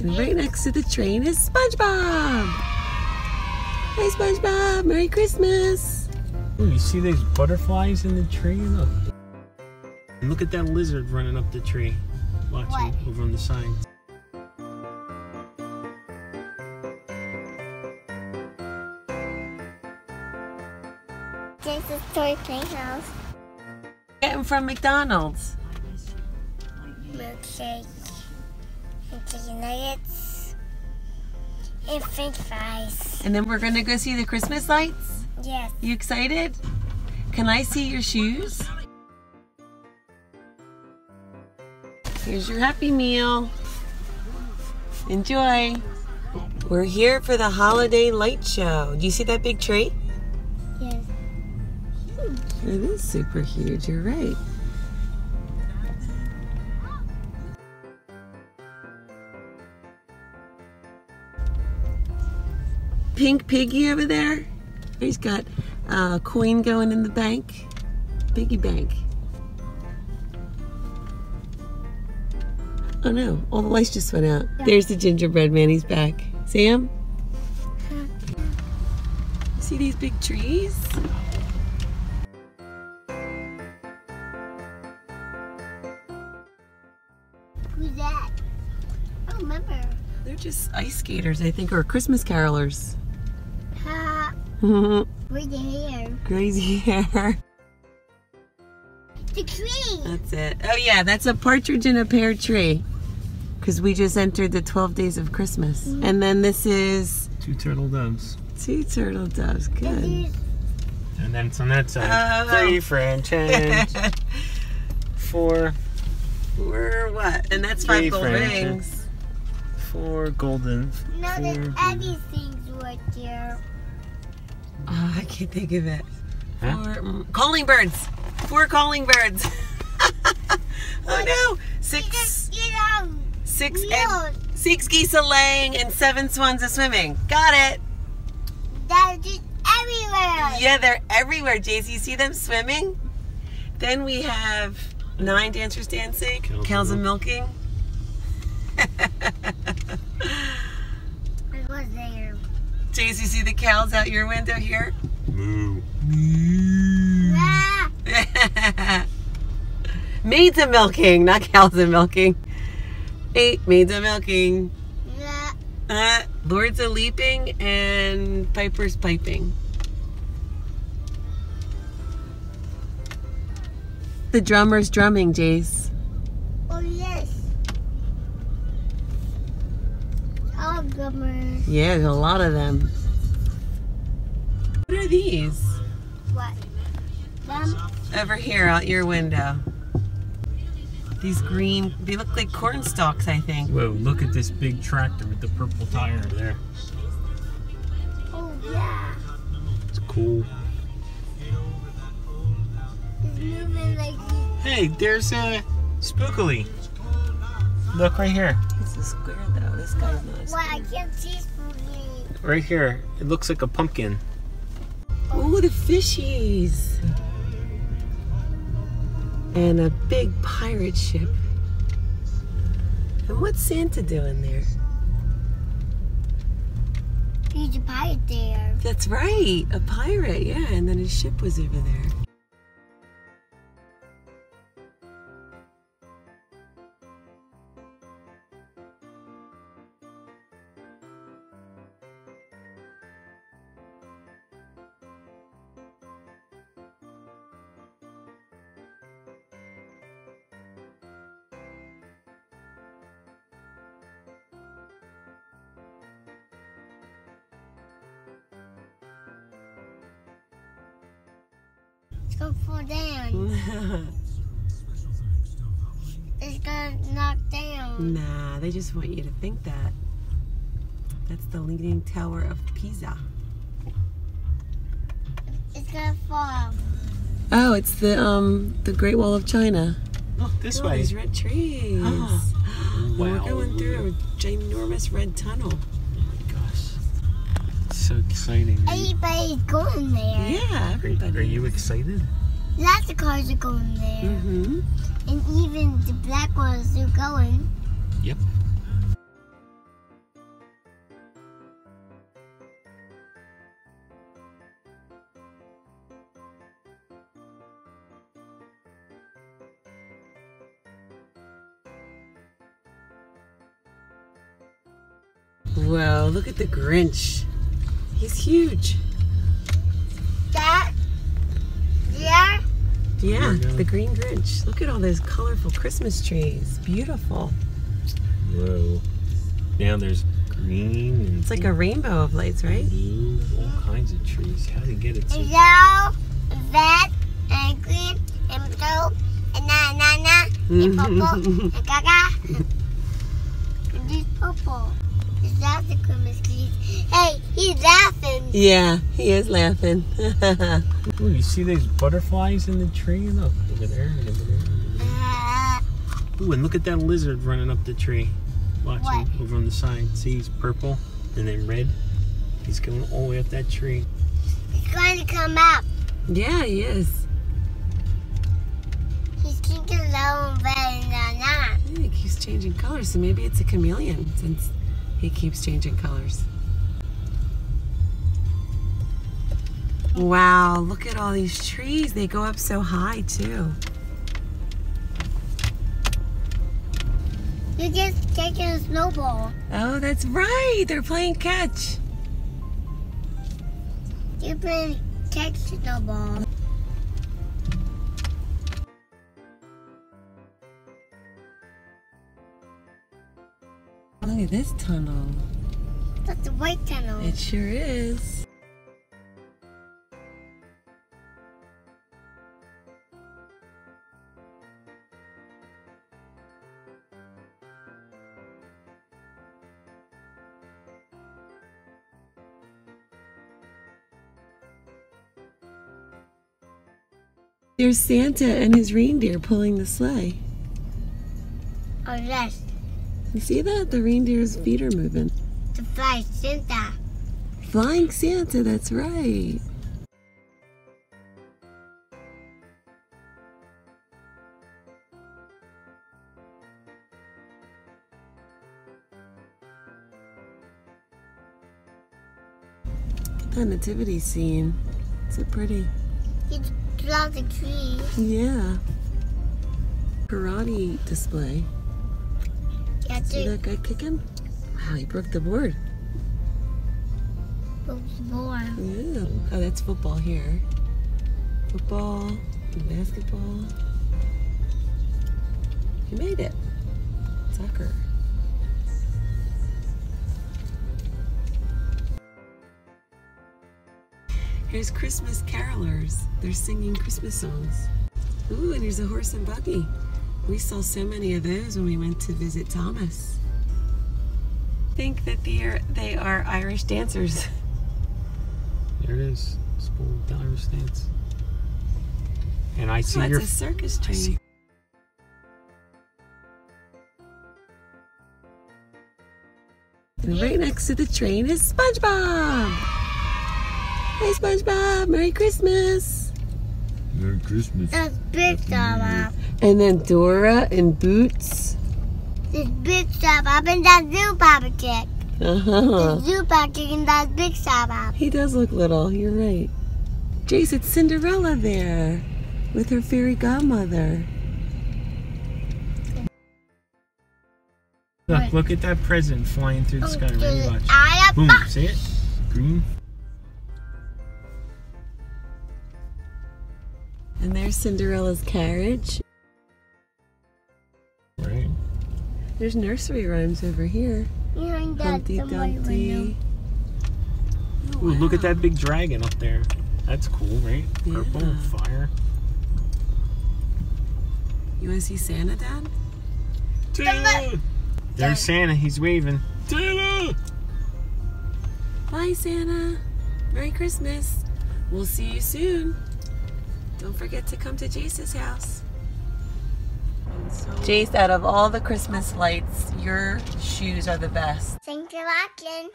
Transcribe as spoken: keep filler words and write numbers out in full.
And right next to the train is SpongeBob. Hi, SpongeBob. Merry Christmas. Ooh, you see those butterflies in the tree? Look. And look at that lizard running up the tree. Watch him over on the side. This is Toy Playhouse. Getting from McDonald's. Milkshake, and chicken nuggets, and french fries. And then we're gonna go see the Christmas lights? Yes. You excited? Can I see your shoes? Here's your Happy Meal. Enjoy. We're here for the holiday light show. Do you see that big tree? Yes. Huge. It is super huge, you're right. Pink piggy over there. He's got a coin going in the bank. Piggy bank. Oh no, all the lights just went out. Yeah. There's the gingerbread man, he's back. See him? Yeah. See these big trees? Who's that? I don't remember. They're just ice skaters, I think, or Christmas carolers. Crazy hair. Crazy hair. The tree. That's it. Oh yeah, that's a partridge in a pear tree. Because we just entered the twelve days of Christmas. Mm-hmm. And then this is... Two turtle doves. Two turtle doves, good. Is... And then it's on that side. Oh. Three French hens. Four. Four what? And that's five gold rings. Four golden. No, four, there's other things right there. Oh, I can't think of it. Huh? Four mm, calling birds. Four calling birds. Oh no! Six. Six. And, six geese a laying and seven swans a swimming. Got it. They're just everywhere. Yeah, they're everywhere, Jayce. You see them swimming? Then we have nine dancers dancing, cows, cows and milking. I was there. Jayce, you see the cows out your window here? Moo. Moo. Ah. Maids of milking, not cows of milking. Eight maids of milking. Yeah. Uh, lords of leaping and pipers piping. The drummer's drumming, Jayce. Oh yes. All drummers. Yeah, there's a lot of them. What are these? What? Them? Over here, out your window. These green, they look like corn stalks, I think. Whoa, look at this big tractor with the purple tire there. Oh, yeah. It's cool. It's moving like this. Hey, there's a spookily. Look right here. It's a square, though. This guy's not a square. Wow, I can't see spookily. Right here. It looks like a pumpkin. Oh, the fishies. And a big pirate ship. And what's Santa doing there? He's a pirate there. That's right, a pirate, yeah. And then his ship was over there. Go fall down. It's gonna knock down. Nah, they just want you to think that. That's the Leaning Tower of Pisa. It's gonna fall. Oh, it's the um the Great Wall of China. Look this way. These red trees. Oh. Wow. We're going through a ginormous red tunnel. So exciting. Everybody's going there. Yeah, everybody. Are you excited? Lots of cars are going there. Mm-hmm. And even the black ones are going. Yep. Wow, look at the Grinch. He's huge. That? Yeah? Yeah, the green Grinch. Look at all those colorful Christmas trees. Beautiful. Whoa. Now there's green and... It's like a rainbow of lights, right? Blue, all kinds of trees. How do you get it so... Yellow, red, and green, and blue, and na-na-na, and purple, and gaga. And this purple. Is that the Christmas tree? Hey, he's laughing. Yeah, he is laughing. Ooh, you see those butterflies in the tree? Look, over there, over there. Ooh, and look at that lizard running up the tree. Watch what? Him over on the side. See, he's purple and then red. He's going all the way up that tree. He's going to come up. Yeah, he is. He's changing yellow and red and na-na. Yeah, he keeps changing colors, so maybe it's a chameleon since he keeps changing colors. Wow, look at all these trees. They go up so high, too. You're just taking a snowball. Oh, that's right. They're playing catch. You're playing catch snowball. Look at this tunnel. That's a white tunnel. It sure is. There's Santa and his reindeer pulling the sleigh. Oh, yes. You see that? The reindeer's feet are moving. The flying Santa. Flying Santa, that's right. Look at that nativity scene. It's so pretty. It's throughout the tree. Yeah. Karate display. Did that guy kick him? Wow, he broke the board. Broke the board. Yeah. Oh, that's football here. Football, and basketball. He made it. Soccer. Here's Christmas carolers. They're singing Christmas songs. Ooh, and here's a horse and buggy. We saw so many of those when we went to visit Thomas. I think that they are, they are Irish dancers. There it is, school Irish dance. And I see oh, your- it's a circus train. And right next to the train is SpongeBob. Hey SpongeBob, Merry Christmas. Merry Christmas. That's Big SpongeBob. And then Dora and Boots. It's Big SpongeBob and that Zoobob kick. Uh-huh. The Zoobob kick and that Big SpongeBob. He does look little, you're right. Jace, it's Cinderella there with her fairy godmother. Look, look at that present flying through the oh, sky. Really watch. I Boom, box. See it? Green. And there's Cinderella's carriage. Right. There's nursery rhymes over here. Humpty Dumpty. Oh, wow. Ooh, look at that big dragon up there. That's cool, right? Yeah. Purple and fire. You want to see Santa, Dad? Taylor! There's Santa. He's waving. Taylor! Bye, Santa. Merry Christmas. We'll see you soon. Don't forget to come to Jace's house. So Jace, out of all the Christmas lights, your shoes are the best. Thanks for watching.